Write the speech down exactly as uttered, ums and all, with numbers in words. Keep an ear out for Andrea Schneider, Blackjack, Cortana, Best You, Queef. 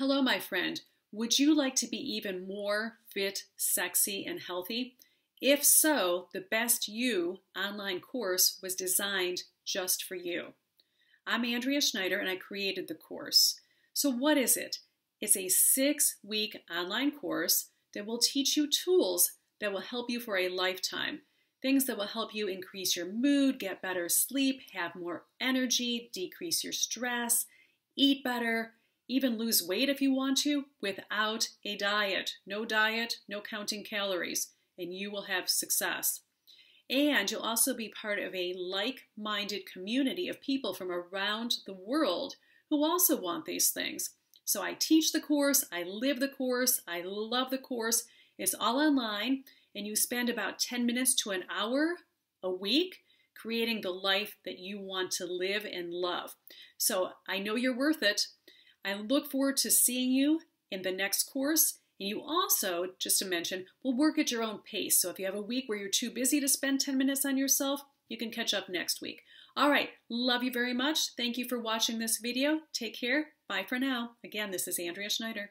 Hello, my friend. Would you like to be even more fit, sexy, and healthy? If so, the Best You online course was designed just for you. I'm Andrea Schneider, and I created the course. So what is it? It's a six-week online course that will teach you tools that will help you for a lifetime. Things that will help you increase your mood, get better sleep, have more energy, decrease your stress, eat better, even lose weight if you want to without a diet. No diet, no counting calories, and you will have success. And you'll also be part of a like-minded community of people from around the world who also want these things. So I teach the course, I live the course, I love the course. It's all online, and you spend about ten minutes to an hour a week creating the life that you want to live and love. So I know you're worth it. I look forward to seeing you in the next course. And you also, just to mention, will work at your own pace. So if you have a week where you're too busy to spend ten minutes on yourself, you can catch up next week. All right. Love you very much. Thank you for watching this video. Take care. Bye for now. Again, this is Andrea Schneider.